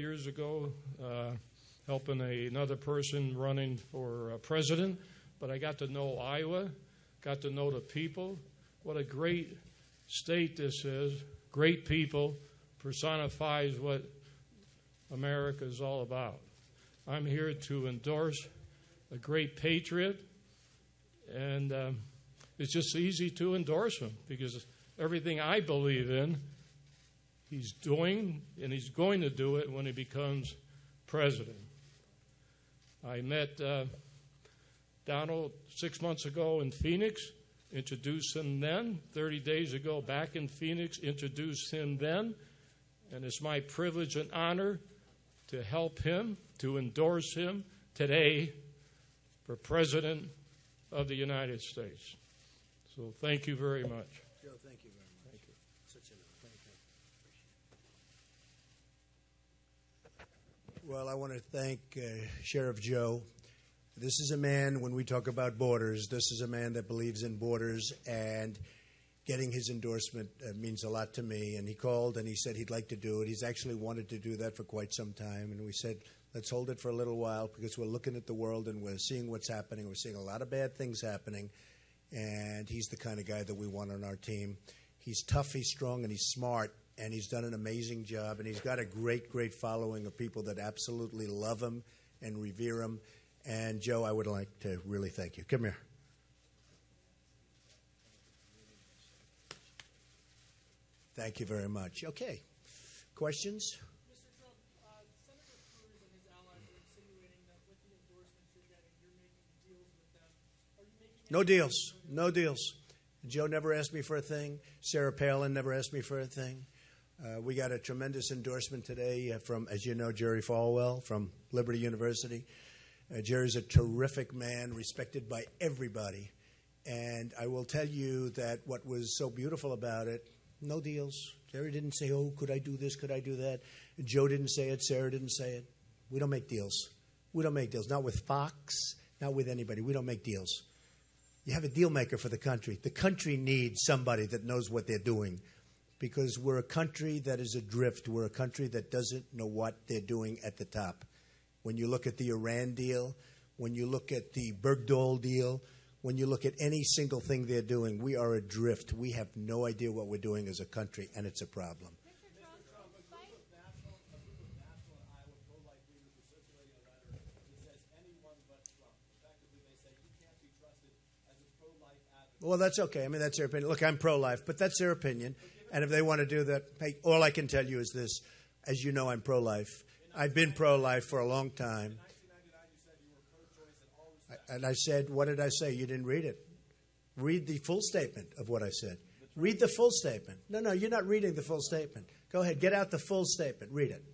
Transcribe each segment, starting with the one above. Years ago, helping another person running for president, but I got to know Iowa, got to know the people. What a great state this is. Great people personifies what America is all about. I'm here to endorse a great patriot, and it's just easy to endorse him because everything I believe in he's doing, and he's going to do it when he becomes president. I met Donald 6 months ago in Phoenix, introduced him then. 30 days ago back in Phoenix, introduced him then. And it's my privilege and honor to help him, to endorse him today for President of the United States. So thank you very much. Joe, thank you very much. Well, I want to thank Sheriff Joe. This is a man, when we talk about borders, this is a man that believes in borders, and getting his endorsement means a lot to me. And he called and he said he'd like to do it. He's actually wanted to do that for quite some time. And we said, let's hold it for a little while because we're looking at the world and we're seeing what's happening. We're seeing a lot of bad things happening. And he's the kind of guy that we want on our team. He's tough, he's strong, and he's smart. And he's done an amazing job, and he's got a great, great following of people that absolutely love him and revere him. And, Joe, I would like to really thank you. Come here. Thank you very much. Okay. Questions? Mr. Trump, Senator Cruz and his allies are insinuating that with the endorsements you're getting, you're making deals with them. Are you making no deals. No deals. Joe never asked me for a thing. Sarah Palin never asked me for a thing. We got a tremendous endorsement today from, as you know, Jerry Falwell from Liberty University. Jerry's a terrific man, respected by everybody. And I will tell you that what was so beautiful about it, no deals. Jerry didn't say, oh, could I do this, could I do that? Joe didn't say it, Sarah didn't say it. We don't make deals. We don't make deals, not with Fox, not with anybody. We don't make deals. You have a deal maker for the country. The country needs somebody that knows what they're doing. Because we're a country that is adrift. We're a country that doesn't know what they're doing at the top. When you look at the Iran deal, when you look at the Bergdahl deal, when you look at any single thing they're doing, we are adrift. We have no idea what we're doing as a country, and it's a problem. Well, that's okay. I mean, that's their opinion. Look, I'm pro-life, but that's their opinion. And if they want to do that, hey, all I can tell you is this. As you know, I'm pro-life. I've been pro-life for a long time. And I said, what did I say? You didn't read it. Read the full statement of what I said. Read the full statement. No, no, you're not reading the full statement. Go ahead. Get out the full statement. Read it.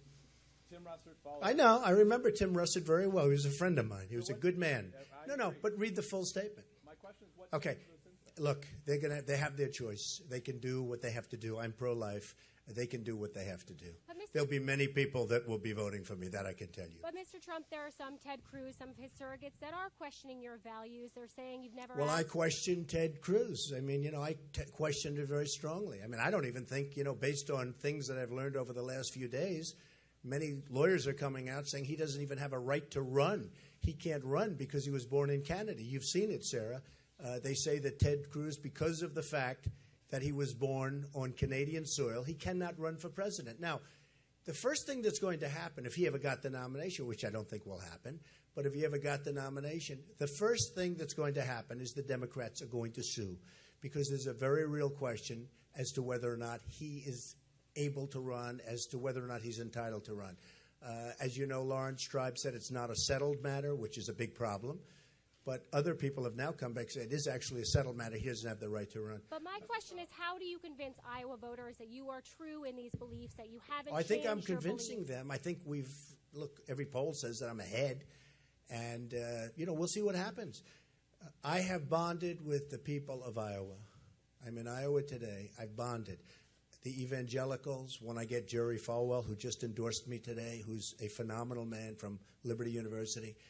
Tim Russert followed. I know. I remember Tim Russert very well. He was a friend of mine. He was a good man. No, no, but read the full statement. My question is what... Okay. Look, they have their choice. They can do what they have to do. I'm pro-life. They can do what they have to do. There'll be many people that will be voting for me, that I can tell you. But, Mr. Trump, there are some, Ted Cruz, some of his surrogates, that are questioning your values. They're saying you've never... Well, I questioned Ted Cruz. I mean, you know, I questioned it very strongly. I mean, I don't even think, you know, based on things that I've learned over the last few days, many lawyers are coming out saying he doesn't even have a right to run. He can't run because he was born in Canada. You've seen it, Sarah. They say that Ted Cruz, because of the fact that he was born on Canadian soil, he cannot run for president. Now, the first thing that's going to happen, if he ever got the nomination, which I don't think will happen, but if he ever got the nomination, the first thing that's going to happen is the Democrats are going to sue because there's a very real question as to whether or not he is able to run, as to whether or not he's entitled to run. As you know, Lawrence Tribe said it's not a settled matter, which is a big problem. But other people have now come back and said it is actually a settled matter. He doesn't have the right to run. But my question is, how do you convince Iowa voters that you are true in these beliefs, that you haven't changed your beliefs? I think I'm convincing them. I think we've – look, every poll says that I'm ahead. And, you know, we'll see what happens. I have bonded with the people of Iowa. I'm in Iowa today. I've bonded. The evangelicals, when I get Jerry Falwell, who just endorsed me today, who's a phenomenal man from Liberty University –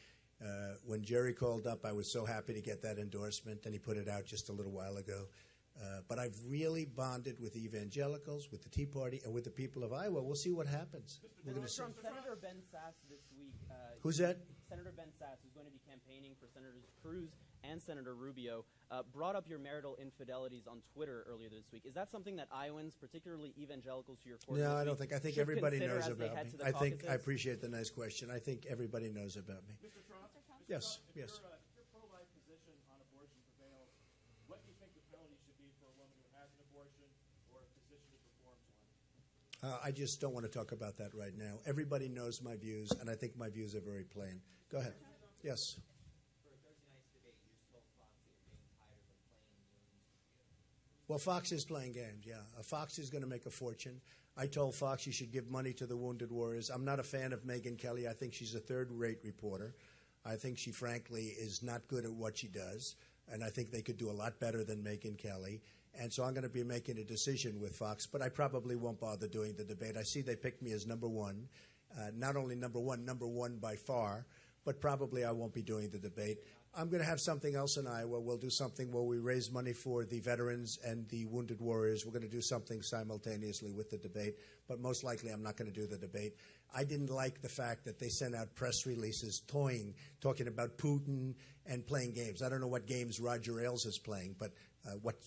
when Jerry called up, I was so happy to get that endorsement, and he put it out just a little while ago. But I've really bonded with the evangelicals, with the Tea Party, and with the people of Iowa. We'll see what happens. We're going to see. Senator Ben Sasse this week. Who's that? Senator Ben Sasse, who's going to be campaigning for Senators Cruz and Senator Rubio, brought up your marital infidelities on Twitter earlier this week. Is that something that Iowans, particularly evangelicals, to your court? No, I don't think. I think everybody knows about me. I think I appreciate the nice question. I think everybody knows about me. Mr. Trump? Yes. Yes. I just don't want to talk about that right now. Everybody knows my views, and I think my views are very plain. Go ahead. Yes. For Thursday night's debate, you told Fox that you're getting tired of playing games. Well, Fox is playing games, yeah. Fox is going to make a fortune. I told Fox you should give money to the Wounded Warriors. I'm not a fan of Megyn Kelly. I think she's a third-rate reporter. I think she, frankly, is not good at what she does, and I think they could do a lot better than Megyn Kelly. And so I'm going to be making a decision with Fox, but I probably won't bother doing the debate. I see they picked me as #1, not only #1 by far, but probably I won't be doing the debate. I'm going to have something else in Iowa. We'll do something where we raise money for the veterans and the Wounded Warriors. We're going to do something simultaneously with the debate, but most likely I'm not going to do the debate. I didn't like the fact that they sent out press releases talking about Putin and playing games. I don't know what games Roger Ailes is playing, but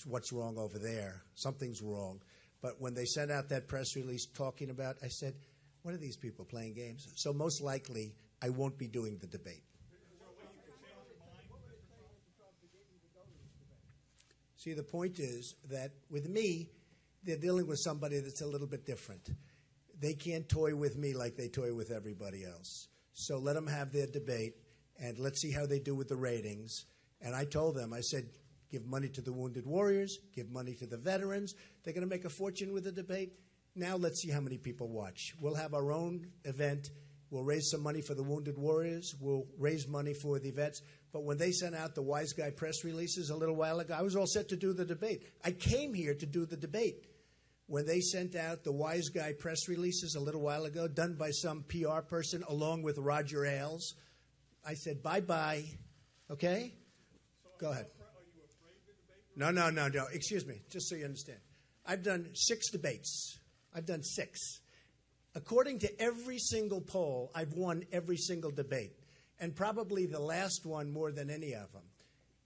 what's wrong over there? Something's wrong. But when they sent out that press release talking about, I said, what are these people playing games? So most likely I won't be doing the debate. See, the point is that with me, they're dealing with somebody that's a little bit different. They can't toy with me like they toy with everybody else. So let them have their debate, and let's see how they do with the ratings. And I told them, I said, give money to the Wounded Warriors, give money to the veterans. They're going to make a fortune with the debate. Now let's see how many people watch. We'll have our own event. We'll raise some money for the Wounded Warriors. We'll raise money for the vets. But when they sent out the wise guy press releases a little while ago, I was all set to do the debate. I came here to do the debate. When they sent out the wise guy press releases a little while ago, done by some PR person along with Roger Ailes, I said, bye-bye. Okay? Go ahead. Are you afraid of the debate? No. Excuse me, just so you understand. I've done 6 debates. I've done 6. According to every single poll, I've won every single debate, and probably the last one more than any of them.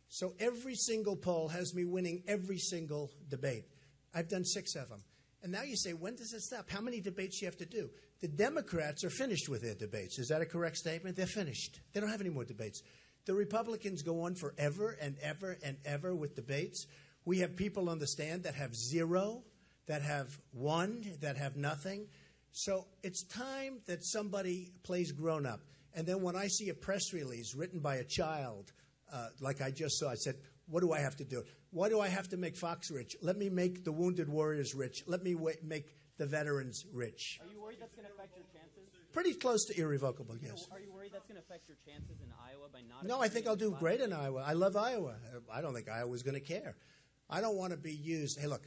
So every single poll has me winning every single debate. I've done 6 of them. And now you say, when does it stop? How many debates do you have to do? The Democrats are finished with their debates. Is that a correct statement? They're finished. They don't have any more debates. The Republicans go on forever and ever and ever with debates. We have people on the stand that have 0, that have 1, that have nothing. So it's time that somebody plays grown-up. And then when I see a press release written by a child, like I just saw, I said, what do I have to do? Why do I have to make Fox rich? Let me make the Wounded Warriors rich. Let me make the veterans rich. Are you worried that's going to affect your chances? Pretty close to irrevocable, yes. Are you worried that's going to affect your chances in Iowa by not? No, I think I'll do great in Iowa. I love Iowa. I don't think Iowa's going to care. I don't want to be used. Hey, look,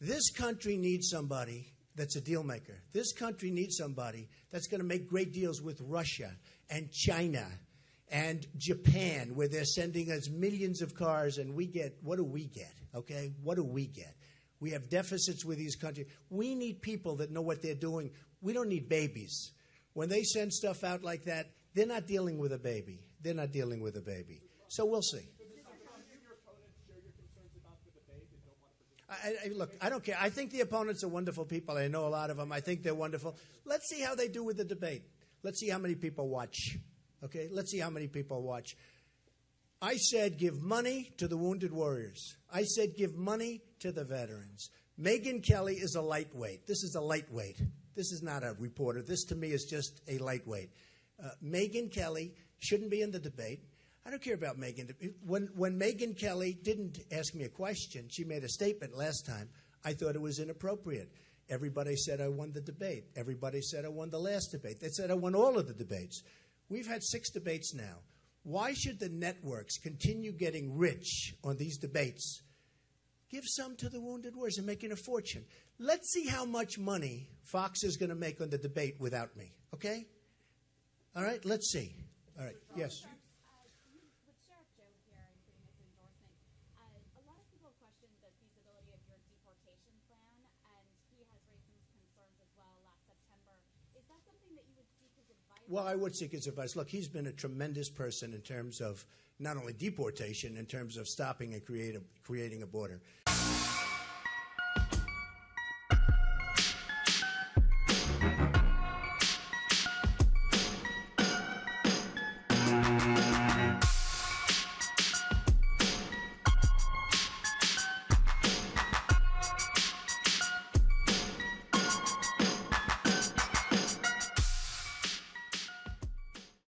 this country needs somebody that's a deal maker. This country needs somebody that's going to make great deals with Russia and China and Japan, where they're sending us millions of cars, and we get, what do we get? Okay, what do we get? We have deficits with these countries. We need people that know what they're doing. We don't need babies. When they send stuff out like that, they're not dealing with a baby. They're not dealing with a baby. So we'll see. Look, I don't care. I think the opponents are wonderful people. I know a lot of them. I think they're wonderful. Let's see how they do with the debate. Let's see how many people watch. Okay? Let's see how many people watch. I said give money to the Wounded Warriors. I said give money to the veterans. Megyn Kelly is a lightweight. This is a lightweight. This is not a reporter. This, to me, is just a lightweight. Megyn Kelly shouldn't be in the debate. I don't care about Megyn. When Megyn Kelly didn't ask me a question, she made a statement last time. I thought it was inappropriate. Everybody said I won the debate. Everybody said I won the last debate. They said I won all of the debates. We've had 6 debates now. Why should the networks continue getting rich on these debates? Give some to the Wounded Warriors and making a fortune. Let's see how much money Fox is going to make on the debate without me. Okay? All right? Let's see. All right. Yes. With Sheriff Joe here and giving his endorsement, a lot of people question that these Well, I would seek his advice. Look, he's been a tremendous person in terms of not only deportation, in terms of stopping and creating a border.